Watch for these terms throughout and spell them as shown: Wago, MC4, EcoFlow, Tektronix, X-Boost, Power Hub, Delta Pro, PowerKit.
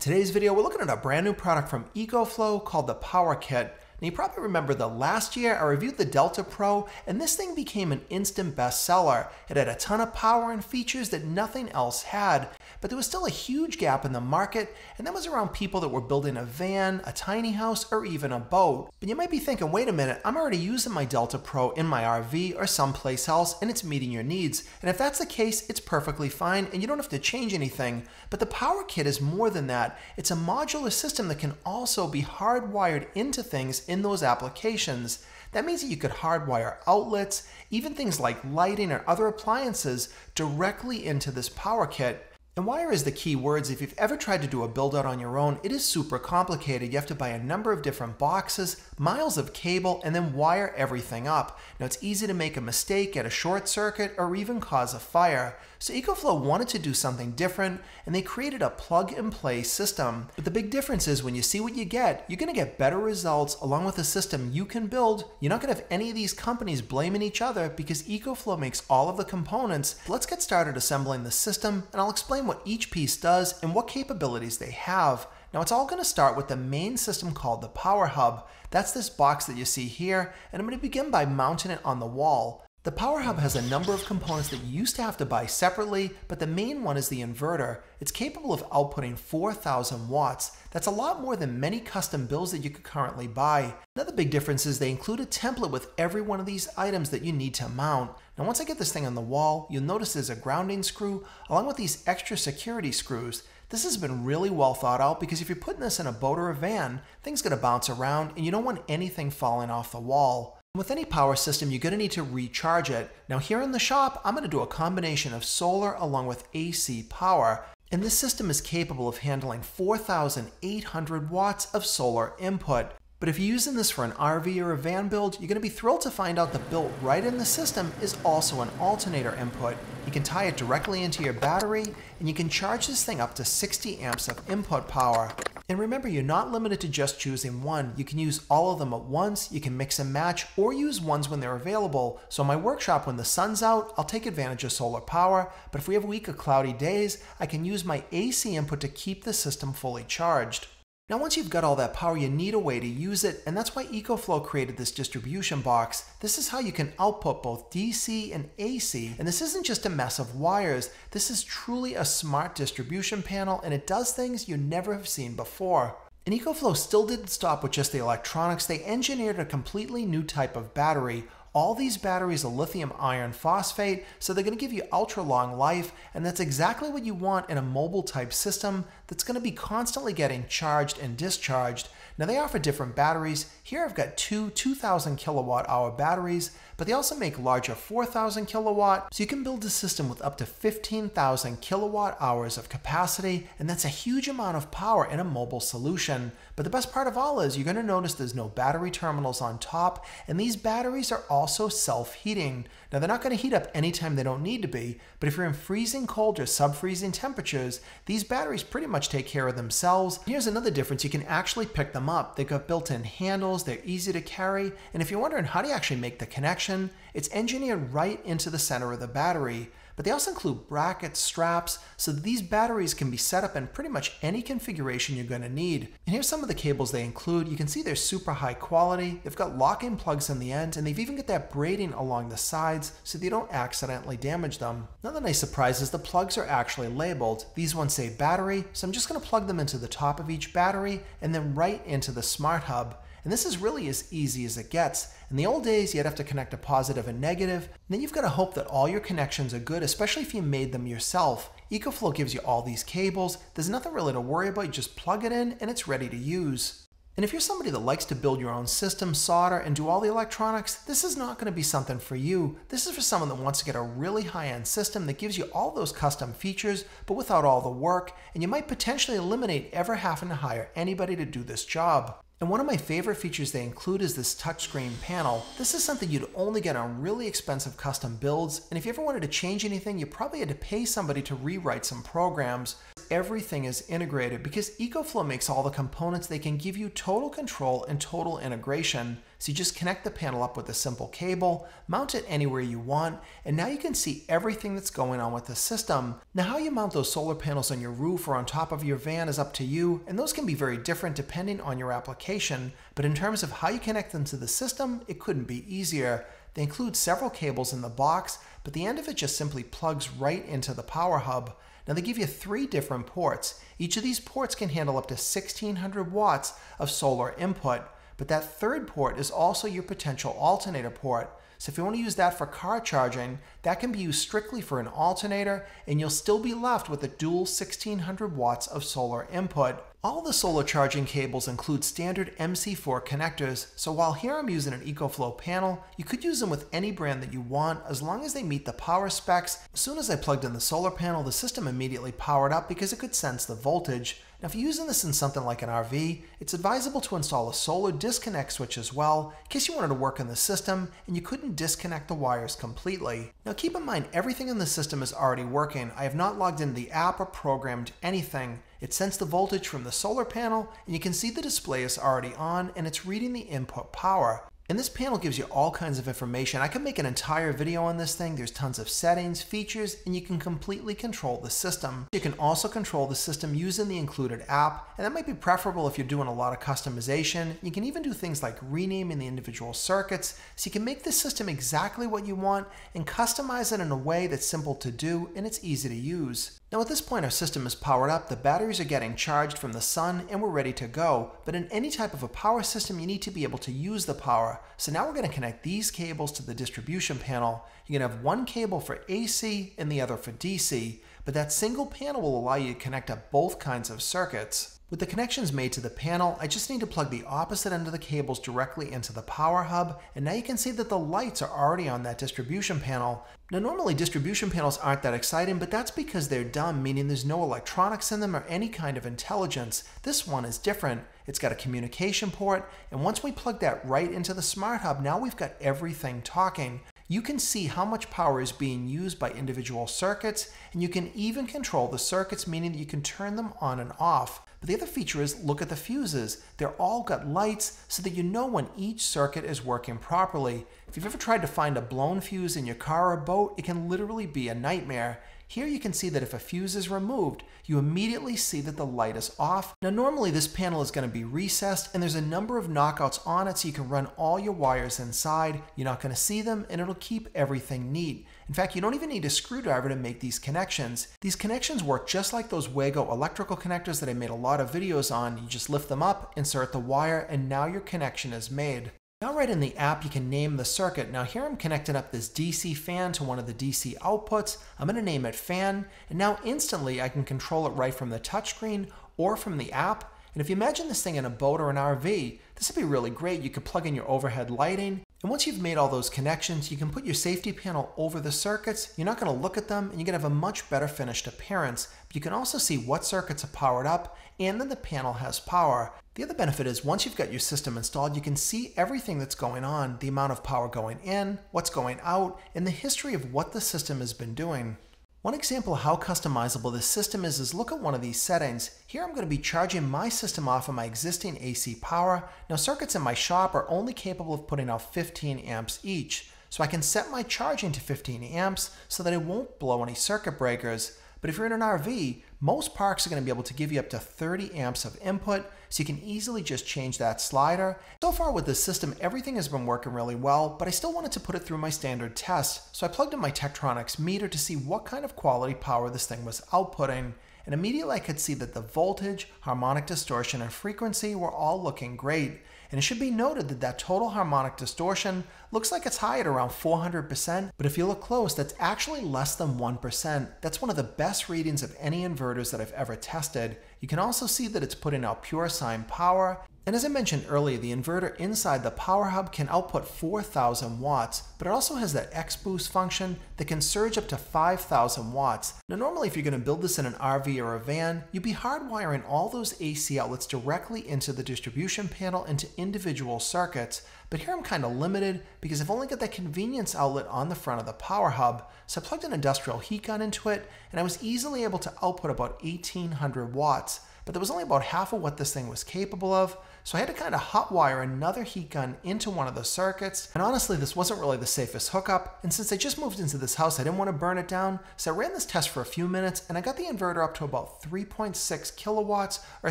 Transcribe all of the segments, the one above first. In today's video, we're looking at a brand new product from EcoFlow called the PowerKit. Now you probably remember that last year I reviewed the Delta Pro and this thing became an instant bestseller. It had a ton of power and features that nothing else had, but there was still a huge gap in the market, and that was around people that were building a van, a tiny house, or even a boat. But you might be thinking, wait a minute, I'm already using my Delta Pro in my RV or someplace else and it's meeting your needs. And if that's the case, it's perfectly fine and you don't have to change anything. But the PowerKit is more than that. It's a modular system that can also be hardwired into things in those applications. That means that you could hardwire outlets, even things like lighting or other appliances, directly into this PowerKit. And wire is the key words. If you've ever tried to do a build out on your own, it is super complicated. You have to buy a number of different boxes, miles of cable, and then wire everything up. Now it's easy to make a mistake, get a short circuit, or even cause a fire. So EcoFlow wanted to do something different, and they created a plug and play system. But the big difference is when you see what you get, you're going to get better results along with a system you can build. You're not going to have any of these companies blaming each other because EcoFlow makes all of the components. Let's get started assembling the system, and I'll explain what each piece does and what capabilities they have. Now it's all going to start with the main system called the Power Hub. That's this box that you see here, and I'm going to begin by mounting it on the wall. The Power Hub has a number of components that you used to have to buy separately, but the main one is the inverter. It's capable of outputting 4,000 watts. That's a lot more than many custom builds that you could currently buy. Another big difference is they include a template with every one of these items that you need to mount. Now once I get this thing on the wall, you'll notice there's a grounding screw along with these extra security screws. This has been really well thought out because if you're putting this in a boat or a van, things going to bounce around and you don't want anything falling off the wall. With any power system, you're going to need to recharge it. Now here in the shop, I'm going to do a combination of solar along with AC power. And this system is capable of handling 4,800 watts of solar input. But if you're using this for an RV or a van build, you're going to be thrilled to find out that built right in the system is also an alternator input. You can tie it directly into your battery, and you can charge this thing up to 60 amps of input power. And remember, you're not limited to just choosing one. You can use all of them at once, you can mix and match, or use ones when they're available. So in my workshop, when the sun's out, I'll take advantage of solar power, but if we have a week of cloudy days, I can use my AC input to keep the system fully charged. Now once you've got all that power, you need a way to use it, and that's why EcoFlow created this distribution box. This is how you can output both DC and AC, and this isn't just a mess of wires. This is truly a smart distribution panel, and it does things you never have seen before. And EcoFlow still didn't stop with just the electronics. They engineered a completely new type of battery. All these batteries are lithium iron phosphate, so they're going to give you ultra long life, and that's exactly what you want in a mobile type system that's going to be constantly getting charged and discharged. Now they offer different batteries. Here I've got two 2,000 kilowatt hour batteries, but they also make larger 4,000 kilowatt, so you can build a system with up to 15,000 kilowatt hours of capacity, and that's a huge amount of power in a mobile solution. But the best part of all is you're going to notice there's no battery terminals on top, and these batteries are also self-heating. Now they're not going to heat up anytime they don't need to be, but if you're in freezing cold or sub-freezing temperatures, these batteries pretty much take care of themselves. Here's another difference, you can actually pick them up. They've got built-in handles, they're easy to carry, and if you're wondering how do you actually make the connection, it's engineered right into the center of the battery. But they also include brackets, straps, so that these batteries can be set up in pretty much any configuration you're going to need. And here's some of the cables they include. You can see they're super high quality, they've got lock-in plugs in the end, and they've even got that braiding along the sides so they don't accidentally damage them. Another nice surprise is the plugs are actually labeled. These ones say battery, so I'm just going to plug them into the top of each battery and then right into the smart hub. And this is really as easy as it gets. In the old days, you'd have to connect a positive and negative, and then you've got to hope that all your connections are good, especially if you made them yourself. EcoFlow gives you all these cables. There's nothing really to worry about. You just plug it in and it's ready to use. And if you're somebody that likes to build your own system, solder, and do all the electronics, this is not going to be something for you. This is for someone that wants to get a really high-end system that gives you all those custom features, but without all the work, and you might potentially eliminate ever having to hire anybody to do this job. And one of my favorite features they include is this touchscreen panel. This is something you'd only get on really expensive custom builds, and if you ever wanted to change anything, you probably had to pay somebody to rewrite some programs. Everything is integrated because EcoFlow makes all the components. They can give you total control and total integration. So you just connect the panel up with a simple cable, mount it anywhere you want, and now you can see everything that's going on with the system. Now, how you mount those solar panels on your roof or on top of your van is up to you, and those can be very different depending on your application, but in terms of how you connect them to the system, it couldn't be easier. They include several cables in the box, but the end of it just simply plugs right into the Power Hub. Now they give you 3 different ports. Each of these ports can handle up to 1600 watts of solar input, but that third port is also your potential alternator port. So if you want to use that for car charging, that can be used strictly for an alternator, and you'll still be left with a dual 1600 watts of solar input. All the solar charging cables include standard MC4 connectors, so while here I'm using an EcoFlow panel, you could use them with any brand that you want as long as they meet the power specs. As soon as I plugged in the solar panel, the system immediately powered up because it could sense the voltage. Now if you're using this in something like an RV, it's advisable to install a solar disconnect switch as well, in case you wanted to work on the system and you couldn't disconnect the wires completely. Now keep in mind, everything in the system is already working. I have not logged into the app or programmed anything. It sensed the voltage from the solar panel, and you can see the display is already on and it's reading the input power. And this panel gives you all kinds of information. I could make an entire video on this thing. There's tons of settings, features, and you can completely control the system. You can also control the system using the included app, and that might be preferable if you're doing a lot of customization. You can even do things like renaming the individual circuits, so you can make the system exactly what you want and customize it in a way that's simple to do and it's easy to use. Now at this point our system is powered up, the batteries are getting charged from the sun, and we're ready to go. But in any type of a power system you need to be able to use the power. So now we're going to connect these cables to the distribution panel. You're going to have one cable for AC and the other for DC, but that single panel will allow you to connect up both kinds of circuits. With the connections made to the panel, I just need to plug the opposite end of the cables directly into the Power Hub, and now you can see that the lights are already on that distribution panel. Now normally distribution panels aren't that exciting, but that's because they're dumb, meaning there's no electronics in them or any kind of intelligence. This one is different. It's got a communication port, and once we plug that right into the Smart Hub, now we've got everything talking. You can see how much power is being used by individual circuits, and you can even control the circuits, meaning that you can turn them on and off. But the other feature is look at the fuses. They're all got lights so that you know when each circuit is working properly. If you've ever tried to find a blown fuse in your car or boat, it can literally be a nightmare. Here you can see that if a fuse is removed, you immediately see that the light is off. Now normally this panel is going to be recessed, and there's a number of knockouts on it so you can run all your wires inside. You're not going to see them, and it'll keep everything neat. In fact, you don't even need a screwdriver to make these connections. These connections work just like those Wago electrical connectors that I made a lot of videos on. You just lift them up, insert the wire, and now your connection is made. Now right in the app you can name the circuit. Now here I'm connecting up this DC fan to one of the DC outputs. I'm going to name it fan, and now instantly I can control it right from the touchscreen or from the app. And if you imagine this thing in a boat or an RV, this would be really great. You could plug in your overhead lighting, and once you've made all those connections, you can put your safety panel over the circuits. You're not going to look at them, and you're going to have a much better finished appearance. But you can also see what circuits are powered up and that the panel has power. The other benefit is once you've got your system installed, you can see everything that's going on, the amount of power going in, what's going out, and the history of what the system has been doing. One example of how customizable this system is look at one of these settings. Here I'm going to be charging my system off of my existing AC power. Now circuits in my shop are only capable of putting out 15 amps each, so I can set my charging to 15 amps so that it won't blow any circuit breakers. But if you're in an RV, most parks are going to be able to give you up to 30 amps of input, so you can easily just change that slider. So far with this system, everything has been working really well, but I still wanted to put it through my standard test. So I plugged in my Tektronix meter to see what kind of quality power this thing was outputting. And immediately I could see that the voltage, harmonic distortion, and frequency were all looking great. And it should be noted that that total harmonic distortion looks like it's high at around 400%, but if you look close, that's actually less than 1%. That's one of the best readings of any inverters that I've ever tested. You can also see that it's putting out pure sine power. And as I mentioned earlier, the inverter inside the Power Hub can output 4,000 watts, but it also has that X-Boost function that can surge up to 5,000 watts. Now normally if you're going to build this in an RV or a van, you'd be hardwiring all those AC outlets directly into the distribution panel into individual circuits, but here I'm kind of limited because I've only got that convenience outlet on the front of the Power Hub, so I plugged an industrial heat gun into it, and I was easily able to output about 1,800 watts. But that was only about half of what this thing was capable of, So I had to kind of hotwire another heat gun into one of the circuits. And honestly, this wasn't really the safest hookup. And since I just moved into this house, I didn't want to burn it down. So I ran this test for a few minutes and I got the inverter up to about 3.6 kilowatts or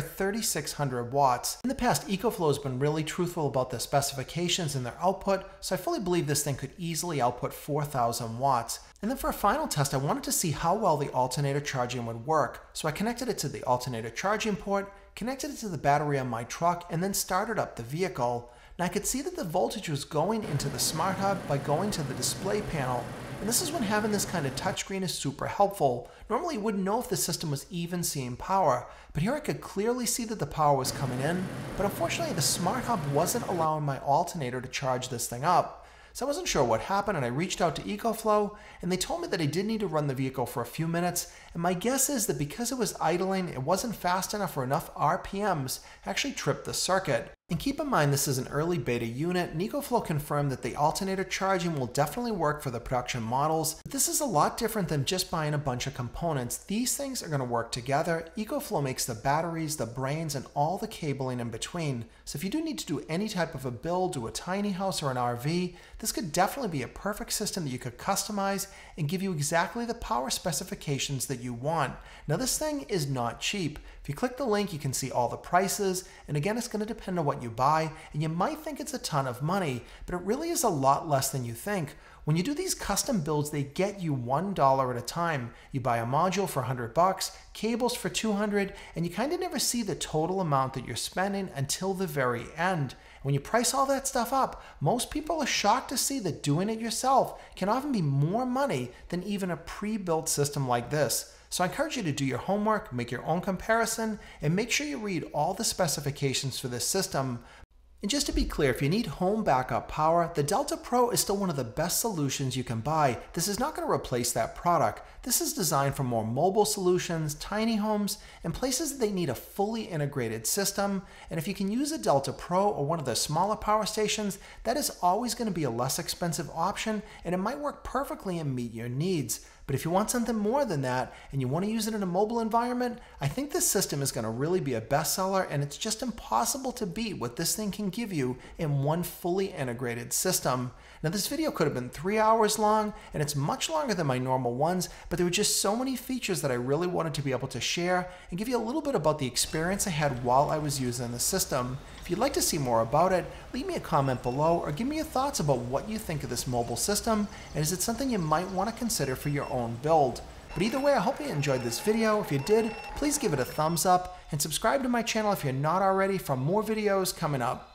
3,600 watts. In the past, EcoFlow has been really truthful about their specifications and their output. So I fully believe this thing could easily output 4,000 watts. And then for a final test, I wanted to see how well the alternator charging would work. So I connected it to the alternator charging port, connected it to the battery on my truck, and then started up the vehicle. And I could see that the voltage was going into the smart hub by going to the display panel. And this is when having this kind of touchscreen is super helpful. Normally you wouldn't know if the system was even seeing power, but here I could clearly see that the power was coming in, but unfortunately the smart hub wasn't allowing my alternator to charge this thing up. So I wasn't sure what happened, and I reached out to EcoFlow, and they told me that I did need to run the vehicle for a few minutes, and my guess is that because it was idling, it wasn't fast enough or enough RPMs to actually trip the circuit. And keep in mind, this is an early beta unit, and EcoFlow confirmed that the alternator charging will definitely work for the production models, but this is a lot different than just buying a bunch of components. These things are going to work together. EcoFlow makes the batteries, the brains, and all the cabling in between. So if you do need to do any type of a build, do a tiny house or an RV, this could definitely be a perfect system that you could customize and give you exactly the power specifications that you want. Now this thing is not cheap. If you click the link, you can see all the prices, and again, it's going to depend on what you buy, and you might think it's a ton of money, but it really is a lot less than you think. When you do these custom builds, they get you $1 at a time. You buy a module for $100, cables for $200, and you kind of never see the total amount that you're spending until the very end. When you price all that stuff up, most people are shocked to see that doing it yourself can often be more money than even a pre-built system like this. So I encourage you to do your homework, make your own comparison, and make sure you read all the specifications for this system. And just to be clear, if you need home backup power, the Delta Pro is still one of the best solutions you can buy. This is not going to replace that product. This is designed for more mobile solutions, tiny homes, and places that they need a fully integrated system. And if you can use a Delta Pro or one of the smaller power stations, that is always going to be a less expensive option, and it might work perfectly and meet your needs. But if you want something more than that and you want to use it in a mobile environment, I think this system is going to really be a bestseller, and it's just impossible to beat what this thing can give you in one fully integrated system. Now this video could have been 3 hours long, and it's much longer than my normal ones, but there were just so many features that I really wanted to be able to share and give you a little bit about the experience I had while I was using the system. If you'd like to see more about it, leave me a comment below or give me your thoughts about what you think of this mobile system, and is it something you might want to consider for your own build. But either way, I hope you enjoyed this video. If you did, please give it a thumbs up and subscribe to my channel if you're not already for more videos coming up.